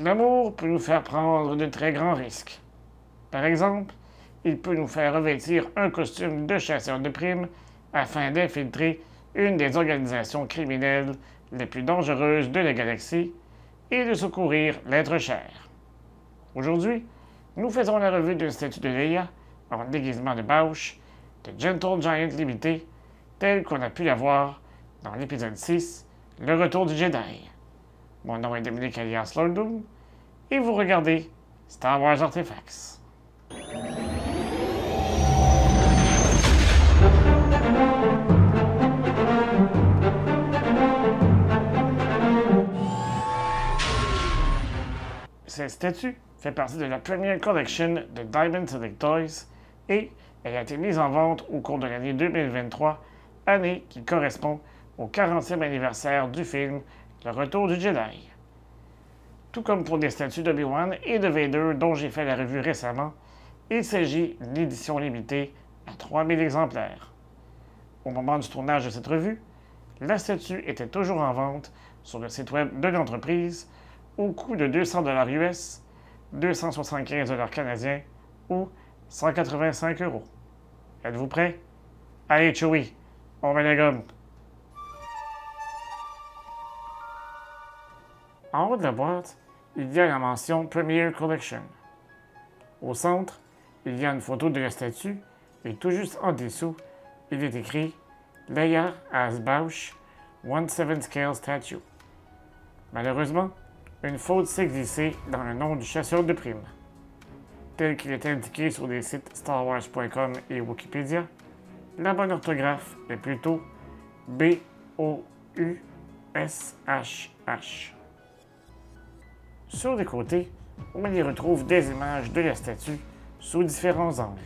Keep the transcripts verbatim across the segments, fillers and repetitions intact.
L'amour peut nous faire prendre de très grands risques. Par exemple, il peut nous faire revêtir un costume de chasseur de primes afin d'infiltrer une des organisations criminelles les plus dangereuses de la galaxie et de secourir l'être cher. Aujourd'hui, nous faisons la revue d'une statue de Leia en déguisement de Boushh de Gentle Giant Limited, telle qu'on a pu la voir dans l'épisode six, Le Retour du Jedi. Mon nom est Dominique Alias Loy Doom et vous regardez Star Wars Artifacts. Cette statue fait partie de la Premier Collection de Diamond Select Toys et elle a été mise en vente au cours de l'année deux mille vingt-trois, année qui correspond au quarantième anniversaire du film Le Retour du Jedi. Tout comme pour des statues d'Obi-Wan et de Vader dont j'ai fait la revue récemment, il s'agit d'une édition limitée à trois mille exemplaires. Au moment du tournage de cette revue, la statue était toujours en vente sur le site web de l'entreprise au coût de deux cents dollars U S, deux cent soixante-quinze dollars canadiens ou cent quatre-vingt-cinq euros. Êtes-vous prêts? Allez, Chewie, on met la gomme! En haut de la boîte, il y a la mention Premier Collection. Au centre, il y a une photo de la statue et tout juste en dessous, il est écrit « Leia as Boushh, one seventh Scale Statue ». Malheureusement, une faute s'est glissée dans le nom du chasseur de primes. Tel qu'il est indiqué sur des sites star wars point com et Wikipédia, la bonne orthographe est plutôt B O U S H H. Sur les côtés, on y retrouve des images de la statue sous différents angles.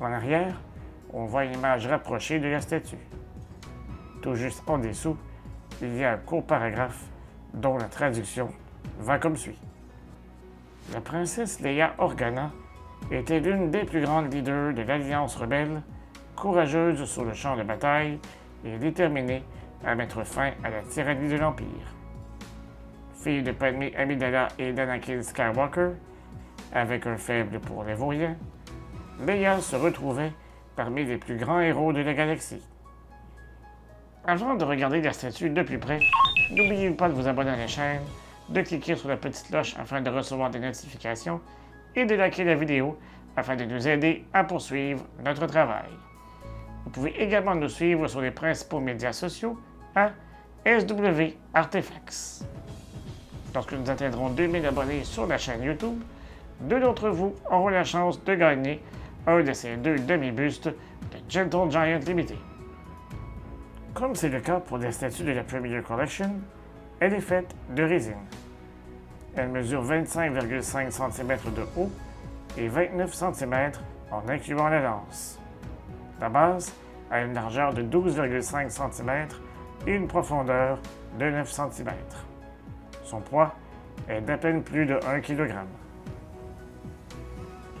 En arrière, on voit une image rapprochée de la statue. Tout juste en dessous, il y a un court paragraphe dont la traduction va comme suit. La princesse Leia Organa était l'une des plus grandes leaders de l'Alliance rebelle, courageuse sur le champ de bataille et déterminée à mettre fin à la tyrannie de l'Empire. Fille de Padmé Amidala et d'Anakin Skywalker, avec un faible pour les vauriens, Leia se retrouvait parmi les plus grands héros de la galaxie. Avant de regarder la statue de plus près, n'oubliez pas de vous abonner à la chaîne, de cliquer sur la petite cloche afin de recevoir des notifications et de liker la vidéo afin de nous aider à poursuivre notre travail. Vous pouvez également nous suivre sur les principaux médias sociaux à S W Artifacts. Lorsque nous atteindrons deux mille abonnés sur la chaîne YouTube, deux d'entre vous auront la chance de gagner un de ces deux demi-bustes de Gentle Giant Limited. Comme c'est le cas pour les statues de la Premier Collection, elle est faite de résine. Elle mesure vingt-cinq virgule cinq centimètres de haut et vingt-neuf centimètres en incluant la lance. La base a une largeur de douze virgule cinq centimètres et une profondeur de neuf centimètres. Son poids est d'à peine plus de un kilogramme.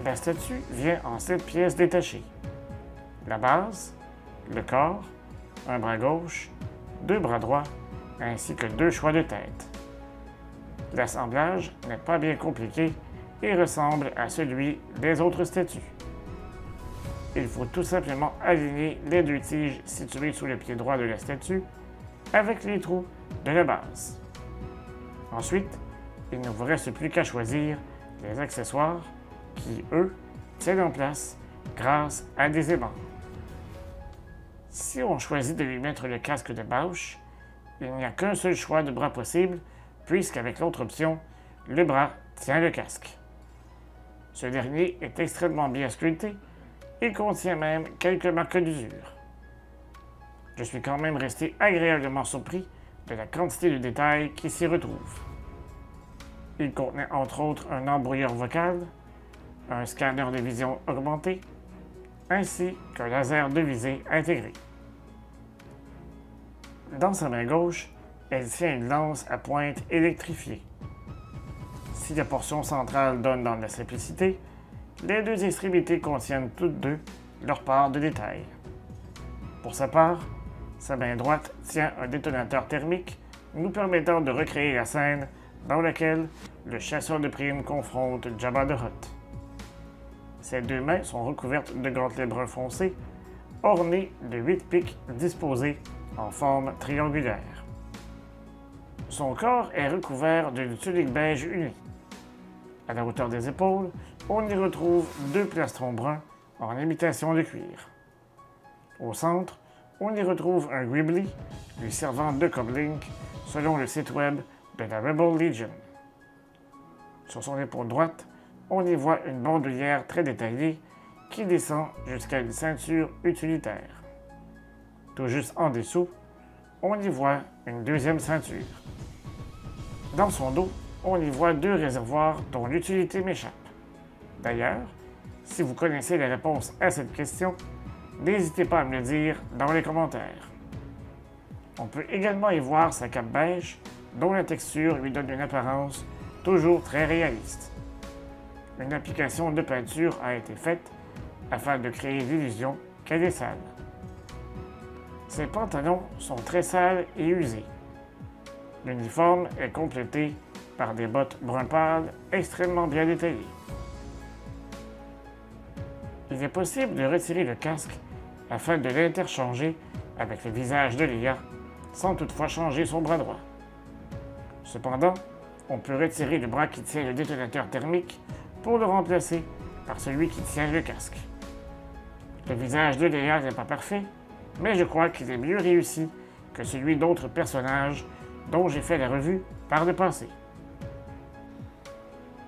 La statue vient en sept pièces détachées. La base, le corps, un bras gauche, deux bras droits, ainsi que deux choix de tête. L'assemblage n'est pas bien compliqué et ressemble à celui des autres statues. Il faut tout simplement aligner les deux tiges situées sous le pied droit de la statue avec les trous de la base. Ensuite, il ne vous reste plus qu'à choisir les accessoires qui, eux, tiennent en place grâce à des aimants. Si on choisit de lui mettre le casque de Boushh, il n'y a qu'un seul choix de bras possible puisqu'avec l'autre option, le bras tient le casque. Ce dernier est extrêmement bien sculpté et contient même quelques marques d'usure. Je suis quand même resté agréablement surpris de la quantité de détails qui s'y retrouvent. Il contenait entre autres un embrouilleur vocal, un scanner de vision augmenté, ainsi qu'un laser de visée intégré. Dans sa main gauche, elle tient une lance à pointe électrifiée. Si la portion centrale donne dans la simplicité, les deux extrémités contiennent toutes deux leur part de détails. Pour sa part, sa main droite tient un détonateur thermique nous permettant de recréer la scène dans lequel le chasseur de primes confronte Jabba the Hutt. Ses deux mains sont recouvertes de gantelets brun foncé, ornées de huit pics disposés en forme triangulaire. Son corps est recouvert d'une tunique beige unie. À la hauteur des épaules, on y retrouve deux plastrons bruns en imitation de cuir. Au centre, on y retrouve un Gribbly, lui servant de comlink, selon le site web de la Rebel Legion. Sur son épaule droite, on y voit une bandoulière très détaillée qui descend jusqu'à une ceinture utilitaire. Tout juste en dessous, on y voit une deuxième ceinture. Dans son dos, on y voit deux réservoirs dont l'utilité m'échappe. D'ailleurs, si vous connaissez la réponse à cette question, n'hésitez pas à me le dire dans les commentaires. On peut également y voir sa cape beige, dont la texture lui donne une apparence toujours très réaliste. Une application de peinture a été faite afin de créer l'illusion qu'elle est sale. Ses pantalons sont très sales et usés. L'uniforme est complété par des bottes brun pâle extrêmement bien détaillées. Il est possible de retirer le casque afin de l'interchanger avec le visage de Leia, sans toutefois changer son bras droit. Cependant, on peut retirer le bras qui tient le détonateur thermique pour le remplacer par celui qui tient le casque. Le visage de Leia n'est pas parfait, mais je crois qu'il est mieux réussi que celui d'autres personnages dont j'ai fait la revue par le passé.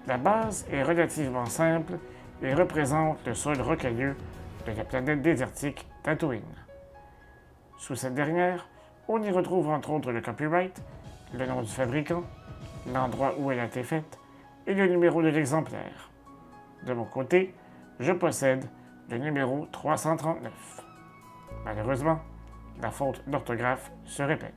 La base est relativement simple et représente le sol rocailleux de la planète désertique Tatooine. Sous cette dernière, on y retrouve entre autres le copyright, le nom du fabricant, l'endroit où elle a été faite et le numéro de l'exemplaire. De mon côté, je possède le numéro trois cent trente-neuf. Malheureusement, la faute d'orthographe se répète.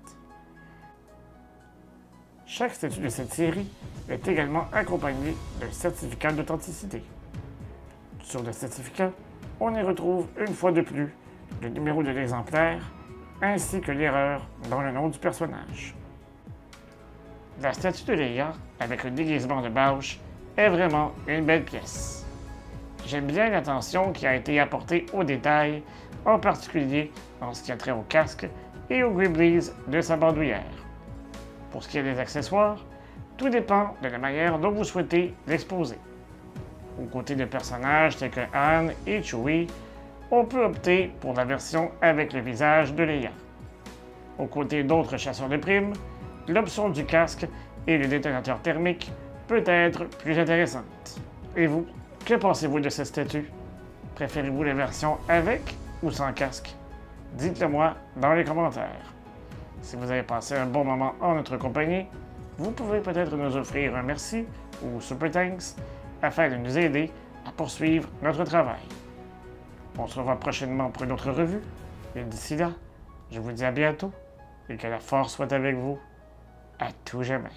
Chaque statue de cette série est également accompagnée d'un certificat d'authenticité. Sur le certificat, on y retrouve une fois de plus le numéro de l'exemplaire ainsi que l'erreur dans le nom du personnage. La statue de Leia, avec le déguisement de Boushh, est vraiment une belle pièce. J'aime bien l'attention qui a été apportée aux détails, en particulier en ce qui a trait au casque et aux Gribbleys de sa bandoulière. Pour ce qui est des accessoires, tout dépend de la manière dont vous souhaitez l'exposer. Aux côtés de personnages tels que Han et Chewie, on peut opter pour la version avec le visage de Leia. Aux côtés d'autres chasseurs de primes, l'option du casque et le détonateur thermique peut être plus intéressante. Et vous, que pensez-vous de cette statue? Préférez-vous la version avec ou sans casque? Dites-le moi dans les commentaires. Si vous avez passé un bon moment en notre compagnie, vous pouvez peut-être nous offrir un merci ou super thanks afin de nous aider à poursuivre notre travail. On se revoit prochainement pour une autre revue, et d'ici là, je vous dis à bientôt et que la force soit avec vous. À tout jamais.